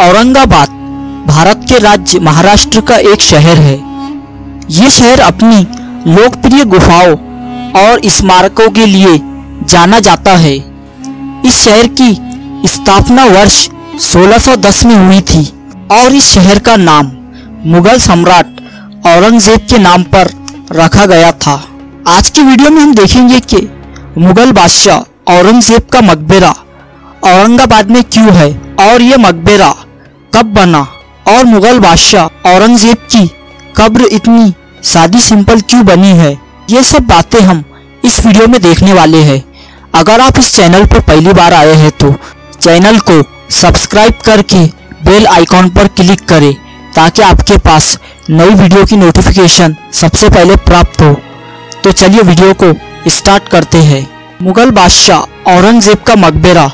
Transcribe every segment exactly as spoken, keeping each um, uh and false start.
औरंगाबाद भारत के राज्य महाराष्ट्र का एक शहर है। ये शहर अपनी लोकप्रिय गुफाओं और स्मारकों के लिए जाना जाता है। इस शहर की स्थापना वर्ष सोलह सौ दस में हुई थी और इस शहर का नाम मुगल सम्राट औरंगजेब के नाम पर रखा गया था। आज की वीडियो में हम देखेंगे कि मुगल बादशाह औरंगजेब का मकबरा औरंगाबाद में क्यों है और यह मकबरा कब बना और मुगल बादशाह औरंगजेब की कब्र इतनी सादी सिंपल क्यों बनी है। ये सब बातें हम इस वीडियो में देखने वाले हैं। अगर आप इस चैनल पर पहली बार आए हैं तो चैनल को सब्सक्राइब करके बेल आइकॉन पर क्लिक करें ताकि आपके पास नई वीडियो की नोटिफिकेशन सबसे पहले प्राप्त हो। तो चलिए वीडियो को स्टार्ट करते हैं। मुगल बादशाह औरंगजेब का मकबरा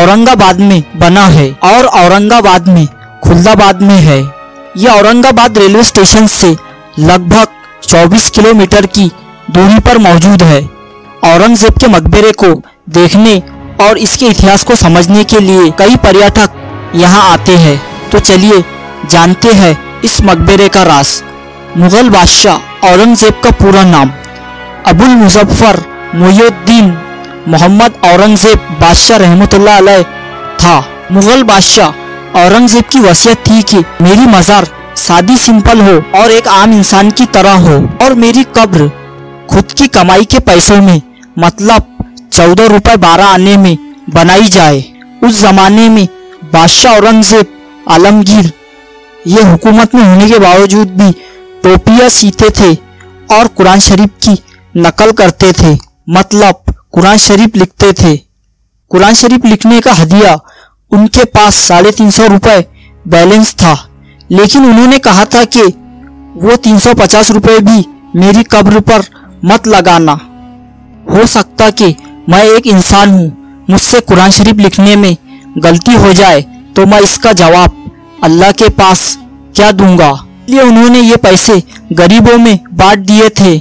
औरंगाबाद में बना है और औरंगाबाद में खुल्दाबाद में है। यह औरंगाबाद रेलवे स्टेशन से लगभग चौबीस किलोमीटर की दूरी पर मौजूद है। औरंगजेब के मकबरे को देखने और इसके इतिहास को समझने के लिए कई पर्यटक यहाँ आते हैं। तो चलिए जानते हैं इस मकबरे का राज। मुगल बादशाह औरंगजेब का पूरा नाम अबुल मुजफ्फर मुय्यत्दीन मोहम्मद औरंगजेब बादशाह रहमतुल्लाह अलैह था। मुगल बादशाह औरंगजेब की वसीयत थी कि मेरी मजार सादी सिंपल हो और एक आम इंसान की तरह हो और मेरी कब्र खुद की कमाई के पैसों में मतलब चौदह रुपए बारह आने में बनाई जाए। उस जमाने में बादशाह औरंगजेब आलमगीर ये हुकूमत में होने के बावजूद भी टोपिया सीते थे और कुरान शरीफ की नकल करते थे मतलब कुरान शरीफ लिखते थे। कुरान शरीफ लिखने का हदिया उनके पास साढ़े तीन सौ रुपए बैलेंस था लेकिन उन्होंने कहा था कि वो तीन सौ पचास रुपये भी मेरी कब्र पर मत लगाना। हो सकता कि मैं एक इंसान हूँ, मुझसे कुरान शरीफ लिखने में गलती हो जाए तो मैं इसका जवाब अल्लाह के पास क्या दूंगा। इसलिए उन्होंने ये पैसे गरीबों में बांट दिए थे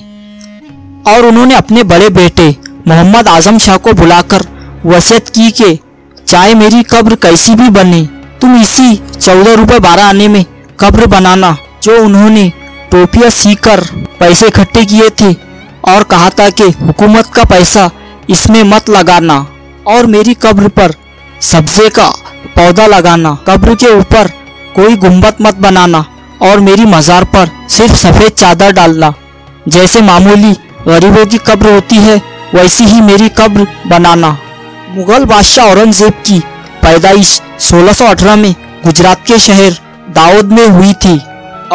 और उन्होंने अपने बड़े बेटे मोहम्मद आजम शाह को बुलाकर वसीयत की कि चाहे मेरी कब्र कैसी भी बने तुम इसी चौदह रुपए बारह आने में कब्र बनाना। जो उन्होंने टोपिया सीकर पैसे इकट्ठे किए थे और कहा था कि हुकूमत का पैसा इसमें मत लगाना और मेरी कब्र पर सब्जे का पौधा लगाना। कब्र के ऊपर कोई गुम्बद मत बनाना और मेरी मज़ार पर सिर्फ सफ़ेद चादर डालना। जैसे मामूली गरीबों की कब्र होती है वैसी ही मेरी कब्र बनाना। मुगल बादशाह औरंगजेब की पैदाइश सोलह सौ अठारह में गुजरात के शहर दाऊद में हुई थी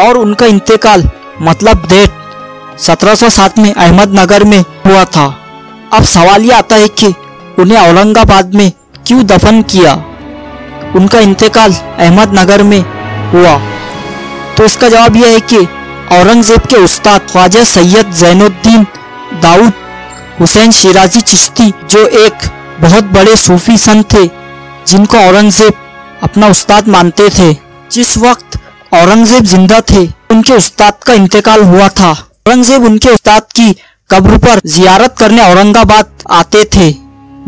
और उनका इंतकाल मतलब डेट सत्रह सौ सात में अहमदनगर में हुआ था। अब सवाल यह आता है कि उन्हें औरंगाबाद में क्यों दफन किया। उनका इंतकाल अहमदनगर में हुआ तो इसका जवाब यह है कि औरंगजेब के उस्ताद ख्वाजा सैयद जैनुद्दीन दाऊद हुसैन शिराजी चिश्ती जो एक बहुत बड़े सूफी संत थे जिनको औरंगजेब अपना उस्ताद मानते थे। जिस वक्त औरंगजेब जिंदा थे उनके उस्ताद का इंतकाल हुआ था। औरंगजेब उनके उस्ताद की कब्र पर जियारत करने औरंगाबाद आते थे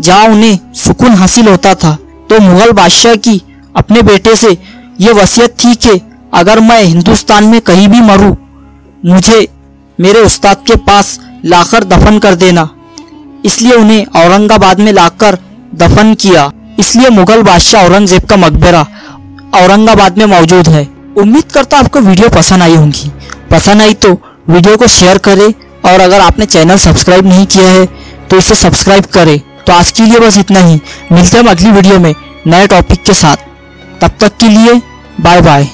जहां उन्हें सुकून हासिल होता था। तो मुगल बादशाह की अपने बेटे से ये वसीयत थी कि अगर मैं हिंदुस्तान में कहीं भी मरूं मुझे मेरे उस्ताद के पास लाकर दफन कर देना। इसलिए उन्हें औरंगाबाद में लाकर दफन किया। इसलिए मुगल बादशाह औरंगजेब का मकबरा औरंगाबाद में मौजूद है। उम्मीद करता हूं आपको वीडियो पसंद आई होंगी। पसंद आई तो वीडियो को शेयर करें और अगर आपने चैनल सब्सक्राइब नहीं किया है तो इसे सब्सक्राइब करें। तो आज के लिए बस इतना ही। मिलते हैं अगली वीडियो में नए टॉपिक के साथ। तब तक के लिए बाय बाय।